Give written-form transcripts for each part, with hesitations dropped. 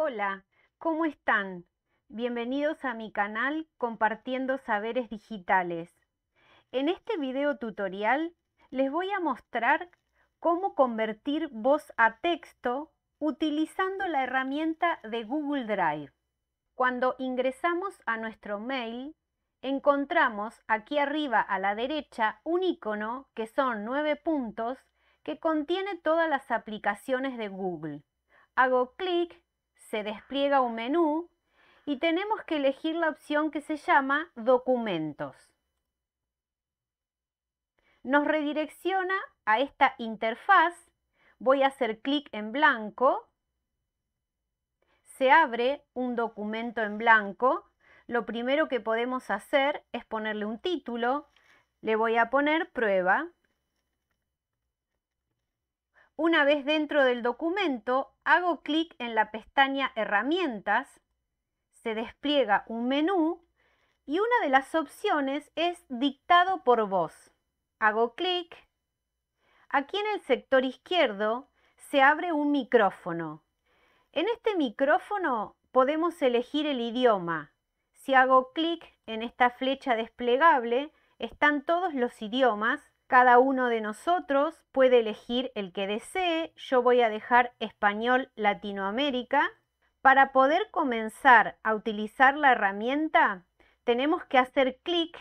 Hola, ¿cómo están? Bienvenidos a mi canal Compartiendo Saberes Digitales. En este video tutorial les voy a mostrar cómo convertir voz a texto utilizando la herramienta de Google Drive. Cuando ingresamos a nuestro mail, encontramos aquí arriba a la derecha un icono que son 9 puntos que contiene todas las aplicaciones de Google. Hago clic. Se despliega un menú y tenemos que elegir la opción que se llama Documentos. Nos redirecciona a esta interfaz. Voy a hacer clic en blanco. Se abre un documento en blanco. Lo primero que podemos hacer es ponerle un título. Le voy a poner prueba. Una vez dentro del documento, hago clic en la pestaña Herramientas, se despliega un menú y una de las opciones es Dictado por voz. Hago clic. Aquí en el sector izquierdo se abre un micrófono. En este micrófono podemos elegir el idioma. Si hago clic en esta flecha desplegable, están todos los idiomas. Cada uno de nosotros puede elegir el que desee. Yo voy a dejar Español Latinoamérica. Para poder comenzar a utilizar la herramienta, tenemos que hacer clic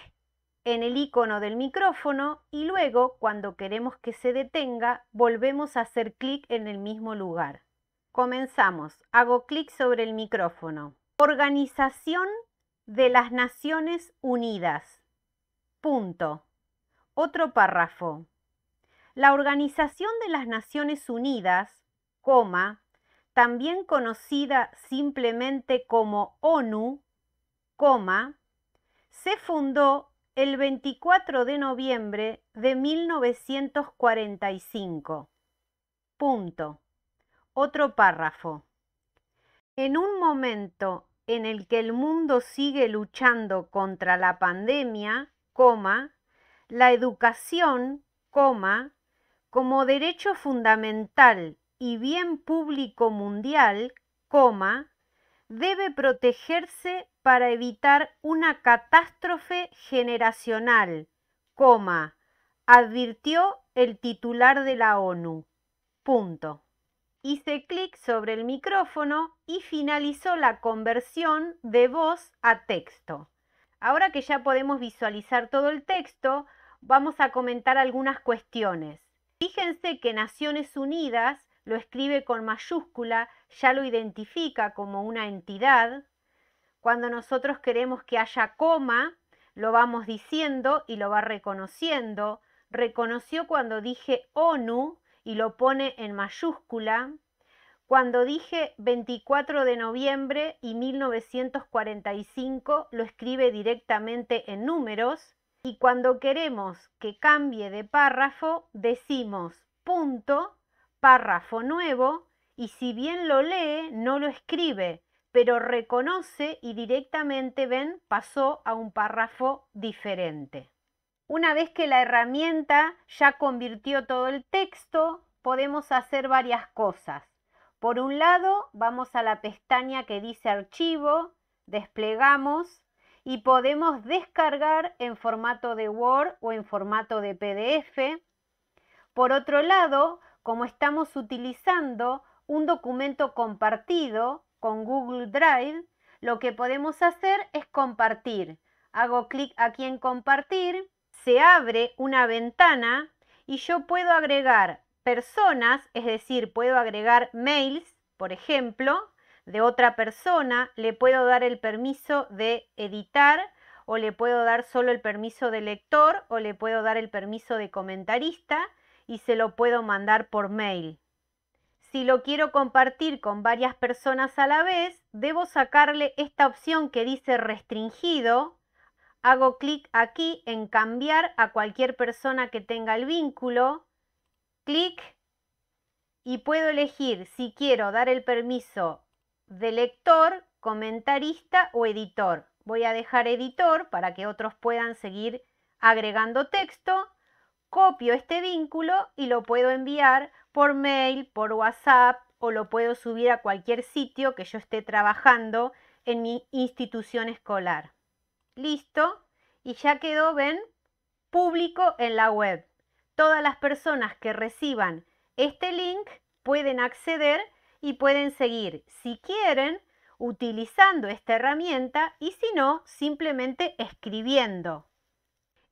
en el icono del micrófono y luego, cuando queremos que se detenga, volvemos a hacer clic en el mismo lugar. Comenzamos. Hago clic sobre el micrófono. Organización de las Naciones Unidas. Punto. Otro párrafo. La Organización de las Naciones Unidas, coma, también conocida simplemente como ONU, coma, se fundó el 24 de noviembre de 1945. Punto. Otro párrafo. En un momento en el que el mundo sigue luchando contra la pandemia, coma, la educación, coma, como derecho fundamental y bien público mundial, coma, debe protegerse para evitar una catástrofe generacional, coma, advirtió el titular de la ONU. Punto. Hice clic sobre el micrófono y finalizó la conversión de voz a texto. Ahora que ya podemos visualizar todo el texto, vamos a comentar algunas cuestiones. Fíjense que Naciones Unidas lo escribe con mayúscula, ya lo identifica como una entidad. Cuando nosotros queremos que haya coma, lo vamos diciendo y lo va reconociendo. Reconoció cuando dije ONU y lo pone en mayúscula. Cuando dije 24 de noviembre y 1945, lo escribe directamente en números. Y cuando queremos que cambie de párrafo, decimos punto, párrafo nuevo, y si bien lo lee, no lo escribe, pero reconoce y directamente, ven, pasó a un párrafo diferente. Una vez que la herramienta ya convirtió todo el texto, podemos hacer varias cosas. Por un lado, vamos a la pestaña que dice Archivo, desplegamos. Y podemos descargar en formato de Word o en formato de PDF. Por otro lado, como estamos utilizando un documento compartido con Google Drive, lo que podemos hacer es compartir. Hago clic aquí en Compartir, se abre una ventana y yo puedo agregar personas, es decir, puedo agregar mails, por ejemplo, de otra persona, le puedo dar el permiso de editar o le puedo dar solo el permiso de lector o le puedo dar el permiso de comentarista y se lo puedo mandar por mail. Si lo quiero compartir con varias personas a la vez, debo sacarle esta opción que dice restringido. Hago clic aquí en cambiar a cualquier persona que tenga el vínculo. Clic y puedo elegir si quiero dar el permiso de lector, comentarista o editor. Voy a dejar editor para que otros puedan seguir agregando texto. Copio este vínculo y lo puedo enviar por mail, por WhatsApp, o lo puedo subir a cualquier sitio que yo esté trabajando en mi institución escolar. Listo. Y ya quedó, ven, público en la web. Todas las personas que reciban este link pueden acceder y pueden seguir, si quieren, utilizando esta herramienta y si no, simplemente escribiendo.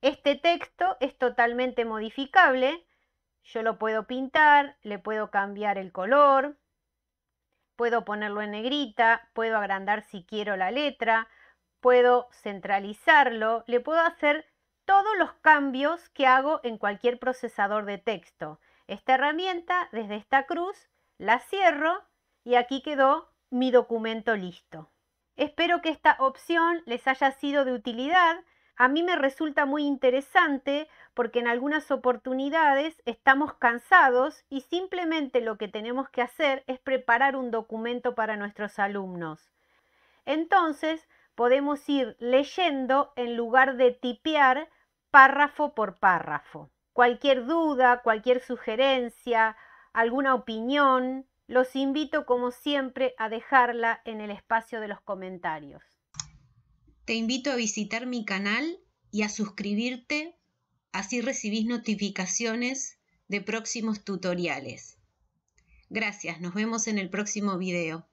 Este texto es totalmente modificable. Yo lo puedo pintar, le puedo cambiar el color, puedo ponerlo en negrita, puedo agrandar si quiero la letra, puedo centralizarlo, le puedo hacer todos los cambios que hago en cualquier procesador de texto. Esta herramienta, desde esta cruz, la cierro y aquí quedó mi documento listo. Espero que esta opción les haya sido de utilidad. A mí me resulta muy interesante porque en algunas oportunidades estamos cansados y simplemente lo que tenemos que hacer es preparar un documento para nuestros alumnos. Entonces podemos ir leyendo en lugar de tipear párrafo por párrafo. Cualquier duda, cualquier sugerencia, alguna opinión, los invito como siempre a dejarla en el espacio de los comentarios. Te invito a visitar mi canal y a suscribirte, así recibís notificaciones de próximos tutoriales. Gracias, nos vemos en el próximo video.